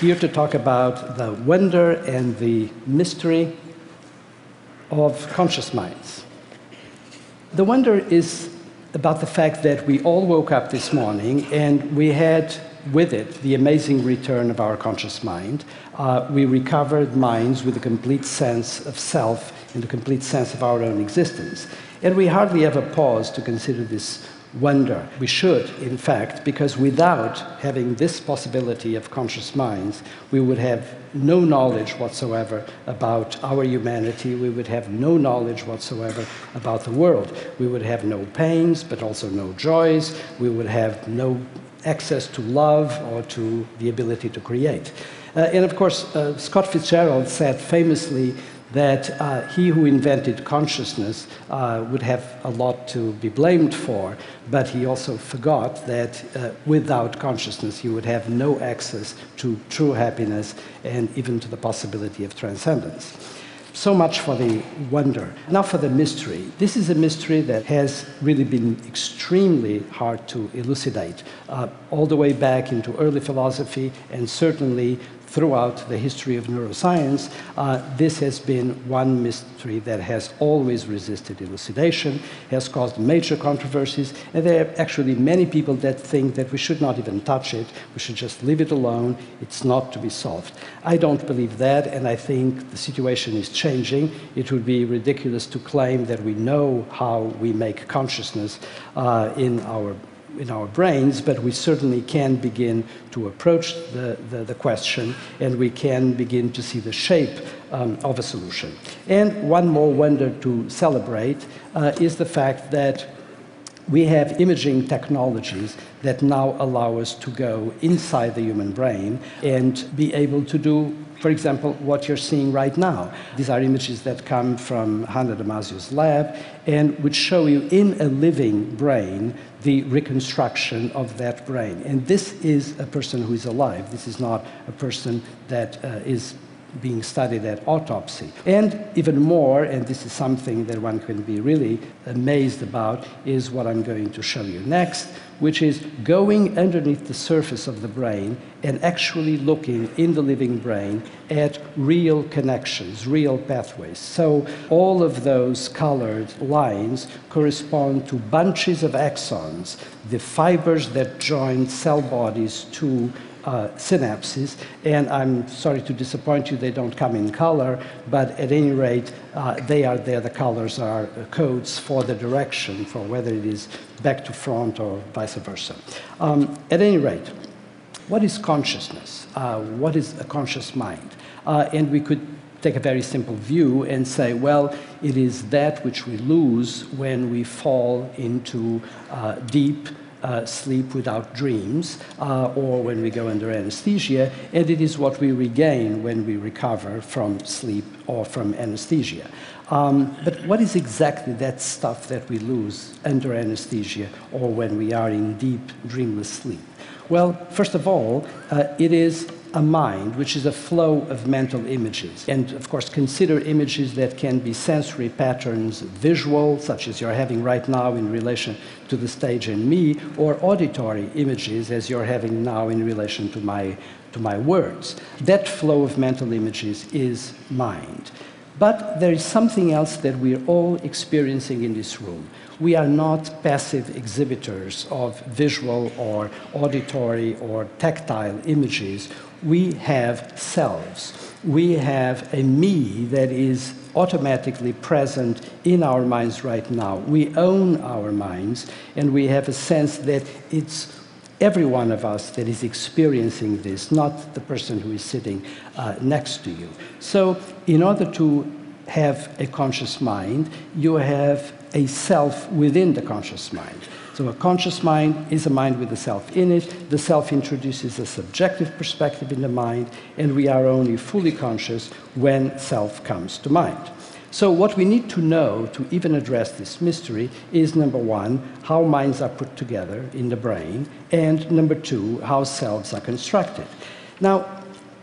here to talk about the wonder and the mystery of conscious minds. The wonder is about the fact that we all woke up this morning and we had with it the amazing return of our conscious mind. We recovered minds with a complete sense of self and a complete sense of our own existence. And we hardly ever pause to consider this wonder. We should, in fact, because without having this possibility of conscious minds, we would have no knowledge whatsoever about our humanity. We would have no knowledge whatsoever about the world. We would have no pains, but also no joys. We would have no access to love or to the ability to create. And of course, Scott Fitzgerald said famously that he who invented consciousness would have a lot to be blamed for, but he also forgot that without consciousness you would have no access to true happiness and even to the possibility of transcendence. So much for the wonder. Now for the mystery. This is a mystery that has really been extremely hard to elucidate, all the way back into early philosophy and certainly throughout the history of neuroscience. This has been one mystery that has always resisted elucidation, has caused major controversies, and there are actually many people that think that we should not even touch it, we should just leave it alone, it's not to be solved. I don't believe that, and I think the situation is changing. It would be ridiculous to claim that we know how we make consciousness in our brains, but we certainly can begin to approach the question, and we can begin to see the shape of a solution. And one more wonder to celebrate is the fact that we have imaging technologies that now allow us to go inside the human brain and be able to do, for example, what you're seeing right now. These are images that come from Hanna Damasio's lab and which show you in a living brain the reconstruction of that brain. And this is a person who is alive. This is not a person that is being studied at autopsy. And even more, and this is something that one can be really amazed about, is what I'm going to show you next, which is going underneath the surface of the brain and actually looking in the living brain at real connections, real pathways. So all of those colored lines correspond to bunches of axons, the fibers that join cell bodies to synapses, and I'm sorry to disappoint you, they don't come in color, but at any rate, they are there. The colors are codes for the direction, for whether it is back to front or vice versa. At any rate, what is consciousness? What is a conscious mind? And we could take a very simple view and say, well, it is that which we lose when we fall into deep sleep without dreams, or when we go under anesthesia, and it is what we regain when we recover from sleep or from anesthesia. But what is exactly that stuff that we lose under anesthesia or when we are in deep, dreamless sleep? Well, first of all, it is a mind, which is a flow of mental images. And of course, consider images that can be sensory patterns, visual, such as you're having right now in relation to the stage and me, or auditory images, as you're having now in relation to my words. That flow of mental images is mind. But there is something else that we're all experiencing in this room. We are not passive exhibitors of visual or auditory or tactile images. We have selves. We have a me that is automatically present in our minds right now. We own our minds, and we have a sense that it's every one of us that is experiencing this, not the person who is sitting next to you. So in order to have a conscious mind, you have a self within the conscious mind. So a conscious mind is a mind with a self in it. The self introduces a subjective perspective in the mind, and we are only fully conscious when self comes to mind. So what we need to know to even address this mystery is, number one, how minds are put together in the brain, and number two, how selves are constructed. Now,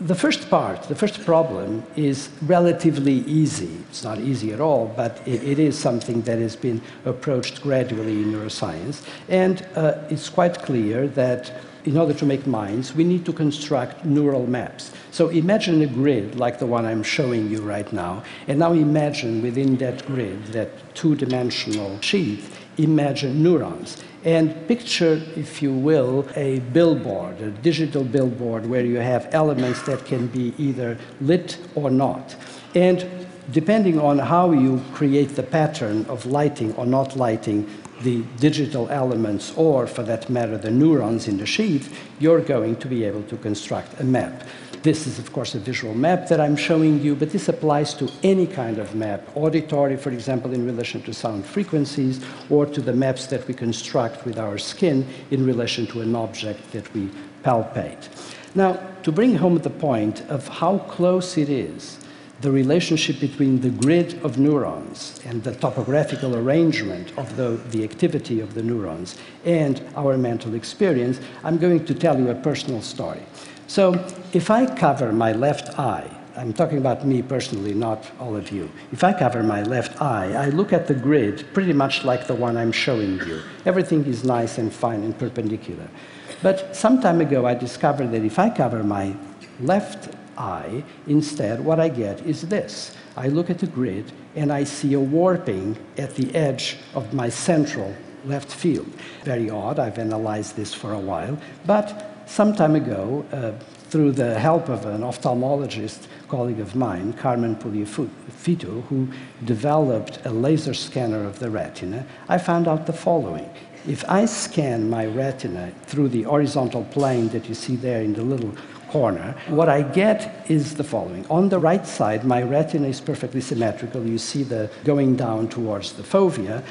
the first part, the first problem, is relatively easy. It's not easy at all, but it is something that has been approached gradually in neuroscience, and it's quite clear that in order to make minds, we need to construct neural maps. So imagine a grid like the one I'm showing you right now, and now imagine within that grid, that two-dimensional sheet, imagine neurons. And picture, if you will, a billboard, a digital billboard, where you have elements that can be either lit or not. And depending on how you create the pattern of lighting or not lighting the digital elements, or for that matter, the neurons in the sheath, you're going to be able to construct a map. This is, of course, a visual map that I'm showing you, but this applies to any kind of map, auditory, for example, in relation to sound frequencies, or to the maps that we construct with our skin in relation to an object that we palpate. Now, to bring home the point of how close it is, the relationship between the grid of neurons and the topographical arrangement of the activity of the neurons and our mental experience, I'm going to tell you a personal story. So if I cover my left eye, I'm talking about me personally, not all of you. If I cover my left eye, I look at the grid pretty much like the one I'm showing you. Everything is nice and fine and perpendicular. But some time ago, I discovered that if I cover my left eye, instead, what I get is this. I look at the grid and I see a warping at the edge of my central left field. Very odd, I've analyzed this for a while, but some time ago, through the help of an ophthalmologist colleague of mine, Carmen Puliafito, who developed a laser scanner of the retina, I found out the following. If I scan my retina through the horizontal plane that you see there in the little corner, what I get is the following. On the right side, my retina is perfectly symmetrical. You see the going down towards the fovea,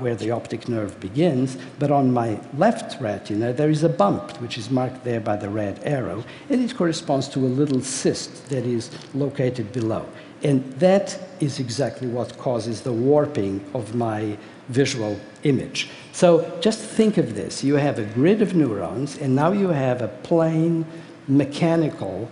where the optic nerve begins, but on my left retina, there is a bump, which is marked there by the red arrow, and it corresponds to a little cyst that is located below. And that is exactly what causes the warping of my visual image. So just think of this. You have a grid of neurons, and now you have a plane mechanical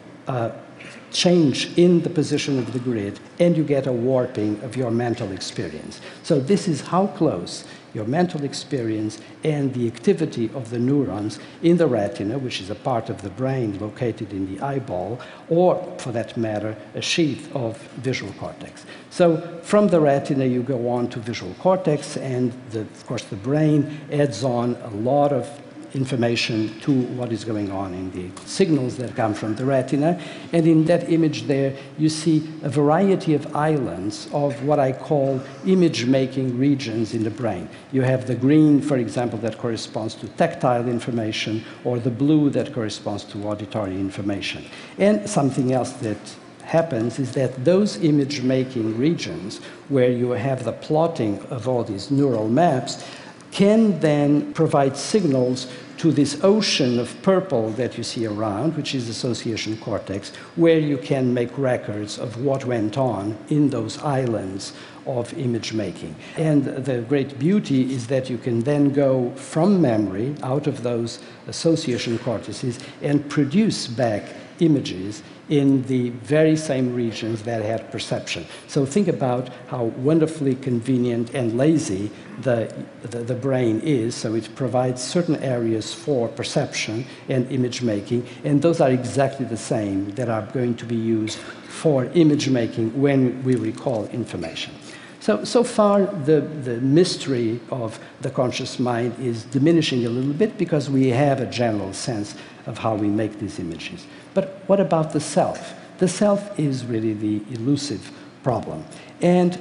change in the position of the grid, and you get a warping of your mental experience. So this is how close your mental experience and the activity of the neurons in the retina, which is a part of the brain located in the eyeball, or for that matter, a sheath of visual cortex. So from the retina, you go on to visual cortex, and of course, the brain adds on a lot of information to what is going on in the signals that come from the retina. And in that image there, you see a variety of islands of what I call image-making regions in the brain. You have the green, for example, that corresponds to tactile information, or the blue that corresponds to auditory information. And something else that happens is that those image-making regions, where you have the plotting of all these neural maps, can then provide signals to this ocean of purple that you see around, which is association cortex, where you can make records of what went on in those islands of image making. And the great beauty is that you can then go from memory out of those association cortices and produce back images in the very same regions that had perception. So think about how wonderfully convenient and lazy the brain is. So it provides certain areas for perception and image making, and those are exactly the same that are going to be used for image making when we recall information. So far, the mystery of the conscious mind is diminishing a little bit because we have a general sense of how we make these images. But what about the self? The self is really the elusive problem. And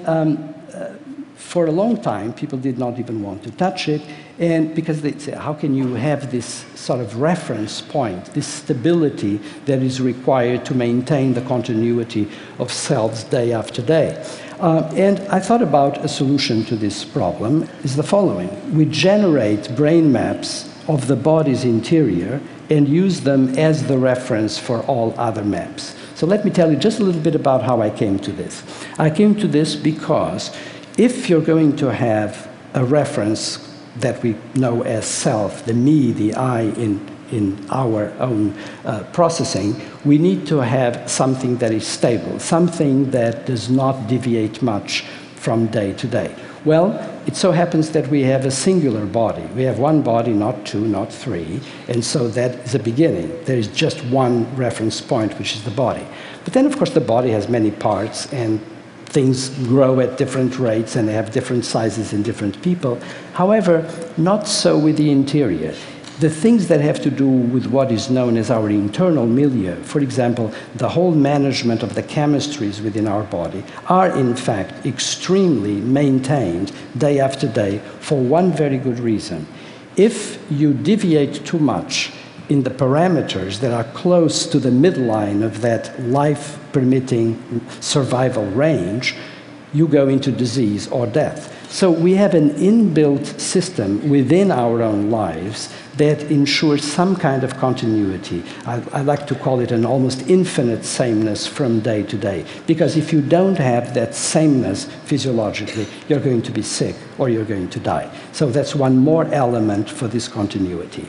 for a long time, people did not even want to touch it, and because they say, how can you have this sort of reference point, this stability that is required to maintain the continuity of selves day after day? And I thought about a solution to this problem is the following. We generate brain maps of the body's interior and use them as the reference for all other maps. So let me tell you just a little bit about how I came to this. I came to this because if you're going to have a reference that we know as self, the me, the I in our own processing, we need to have something that is stable, something that does not deviate much from day to day. Well, it so happens that we have a singular body. We have one body, not two, not three, and so that is the beginning. There is just one reference point, which is the body. But then, of course, the body has many parts, and things grow at different rates, and they have different sizes in different people. However, not so with the interior. The things that have to do with what is known as our internal milieu, for example, the whole management of the chemistries within our body, are in fact extremely maintained day after day for one very good reason. If you deviate too much in the parameters that are close to the midline of that life-permitting survival range, you go into disease or death. So we have an inbuilt system within our own lives that ensures some kind of continuity. I like to call it an almost infinite sameness from day to day, because if you don't have that sameness physiologically, you're going to be sick or you're going to die. So that's one more element for this continuity.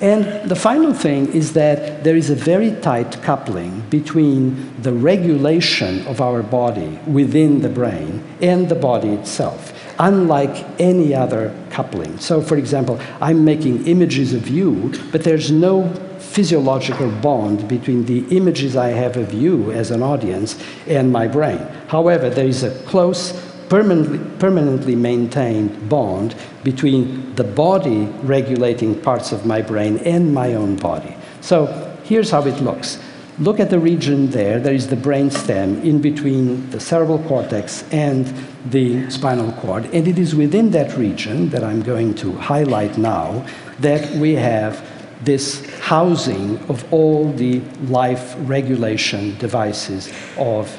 And the final thing is that there is a very tight coupling between the regulation of our body within the brain and the body itself, unlike any other coupling. So, for example, I'm making images of you, but there's no physiological bond between the images I have of you as an audience and my brain. However, there is a close, permanently maintained bond between the body regulating parts of my brain and my own body. So here's how it looks. Look at the region there. There is the brain stem in between the cerebral cortex and the spinal cord. And it is within that region that I'm going to highlight now that we have this housing of all the life regulation devices of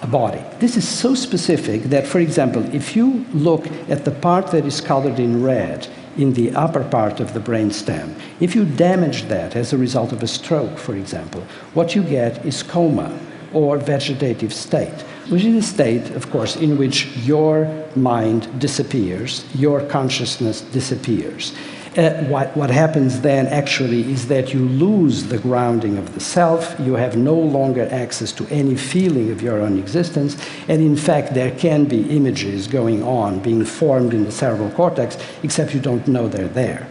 a body. This is so specific that, for example, if you look at the part that is colored in red in the upper part of the brain stem, if you damage that as a result of a stroke, for example, what you get is coma or vegetative state, which is a state, of course, in which your mind disappears, your consciousness disappears. What happens then actually is that you lose the grounding of the self, you have no longer access to any feeling of your own existence, and in fact there can be images going on, being formed in the cerebral cortex, except you don't know they're there.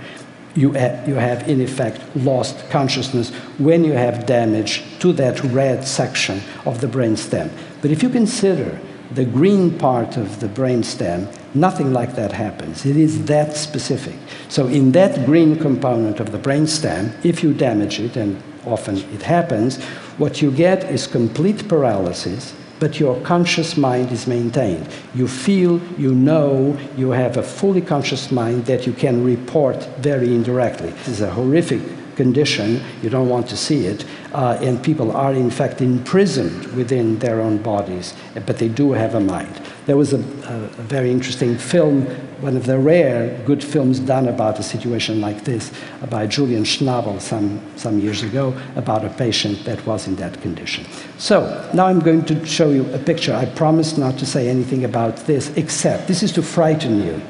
You have in effect lost consciousness when you have damage to that red section of the brainstem. But if you consider the green part of the brainstem, nothing like that happens. It is that specific. So in that green component of the brainstem, if you damage it, and often it happens, what you get is complete paralysis, but your conscious mind is maintained. You feel, you know, you have a fully conscious mind that you can report very indirectly. This is a horrific condition, you don't want to see it, and people are in fact imprisoned within their own bodies, but they do have a mind. There was a very interesting film, one of the rare good films done about a situation like this, by Julian Schnabel some years ago, about a patient that was in that condition. So, now I'm going to show you a picture. I promise not to say anything about this, except this is to frighten you.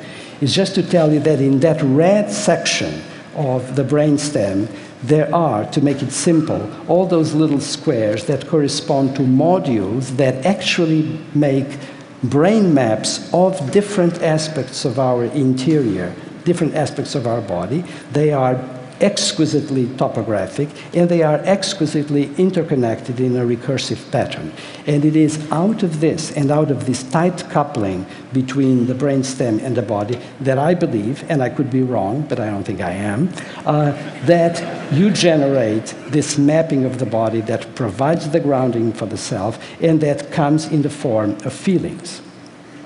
It's just to tell you that in that red section of the brainstem, there are, to make it simple, all those little squares that correspond to modules that actually make brain maps of different aspects of our interior, different aspects of our body. They are exquisitely topographic, and they are exquisitely interconnected in a recursive pattern. And it is out of this, and out of this tight coupling between the brainstem and the body, that I believe, and I could be wrong, but I don't think I am, that you generate this mapping of the body that provides the grounding for the self, and that comes in the form of feelings.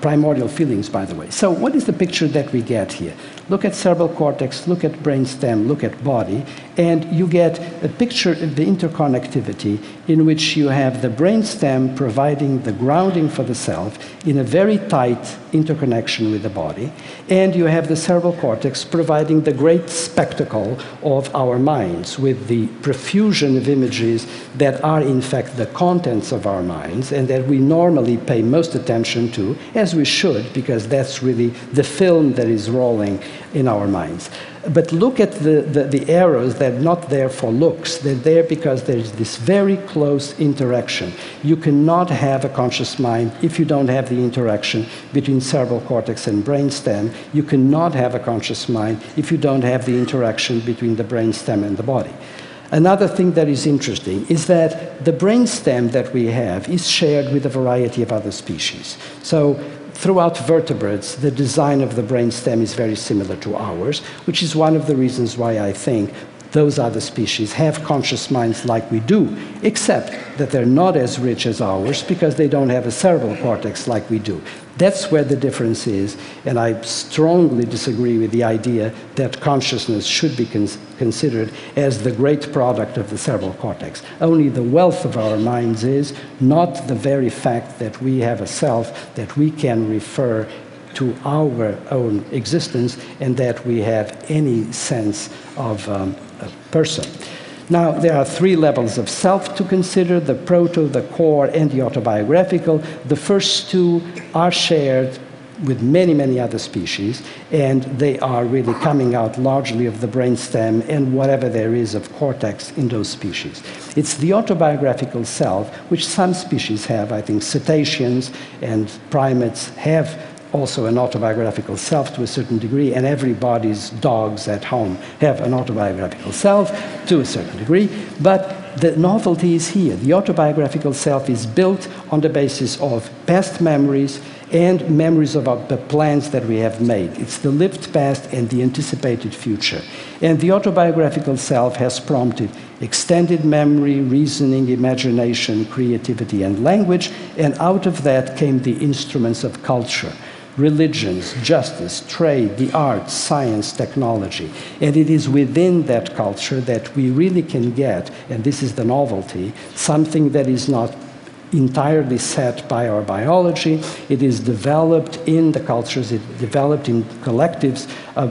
Primordial feelings, by the way. So what is the picture that we get here? Look at cerebral cortex, look at brainstem, look at body, and you get a picture of the interconnectivity in which you have the brainstem providing the grounding for the self in a very tight interconnection with the body, and you have the cerebral cortex providing the great spectacle of our minds with the profusion of images that are in fact the contents of our minds and that we normally pay most attention to, as we should, because that's really the film that is rolling in our minds. But look at the arrows. They're not there for looks. They're there because there's this very close interaction. You cannot have a conscious mind if you don't have the interaction between cerebral cortex and brainstem. You cannot have a conscious mind if you don't have the interaction between the brainstem and the body. Another thing that is interesting is that the brainstem that we have is shared with a variety of other species. So throughout vertebrates, the design of the brainstem is very similar to ours, which is one of the reasons why I think those other species have conscious minds like we do, except that they're not as rich as ours because they don't have a cerebral cortex like we do. That's where the difference is, and I strongly disagree with the idea that consciousness should be considered as the great product of the cerebral cortex. Only the wealth of our minds is, not the very fact that we have a self that we can refer to our own existence and that we have any sense of a person. Now, there are three levels of self to consider: the proto, the core, and the autobiographical. The first two are shared with many, many other species, and they are really coming out largely of the brainstem and whatever there is of cortex in those species. It's the autobiographical self, which some species have. I think cetaceans and primates have also an autobiographical self to a certain degree, and everybody's dogs at home have an autobiographical self to a certain degree. But the novelty is here. The autobiographical self is built on the basis of past memories and memories about the plans that we have made. It's the lived past and the anticipated future. And the autobiographical self has prompted extended memory, reasoning, imagination, creativity, and language, and out of that came the instruments of culture: religions, justice, trade, the arts, science, technology. And it is within that culture that we really can get, and this is the novelty, something that is not entirely set by our biology. It is developed in the cultures, it developed in collectives of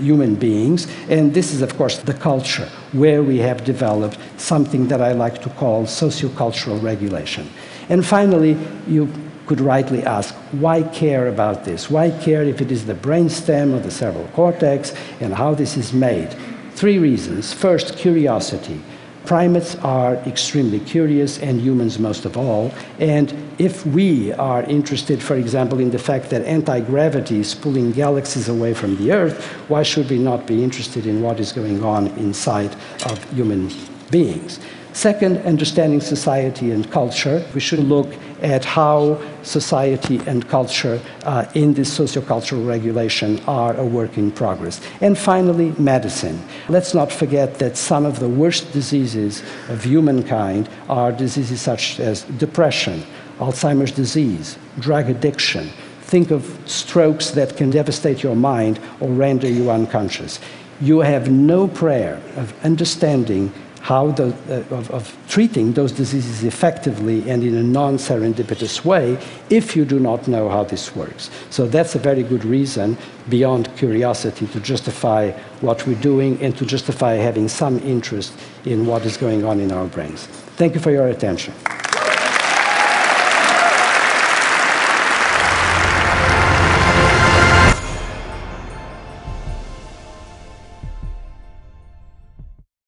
human beings, and this is, of course, the culture where we have developed something that I like to call sociocultural regulation. And finally, you could rightly ask, why care about this? Why care if it is the brainstem or the cerebral cortex and how this is made? Three reasons. First, curiosity. Primates are extremely curious, and humans most of all. And if we are interested, for example, in the fact that anti-gravity is pulling galaxies away from the Earth, why should we not be interested in what is going on inside of human beings? Second, understanding society and culture. We should look at how society and culture in this sociocultural regulation are a work in progress. And finally, medicine. Let's not forget that some of the worst diseases of humankind are diseases such as depression, Alzheimer's disease, drug addiction. Think of strokes that can devastate your mind or render you unconscious. You have no prayer of understanding how of treating those diseases effectively and in a non-serendipitous way if you do not know how this works. So that's a very good reason, beyond curiosity, to justify what we're doing and to justify having some interest in what is going on in our brains. Thank you for your attention.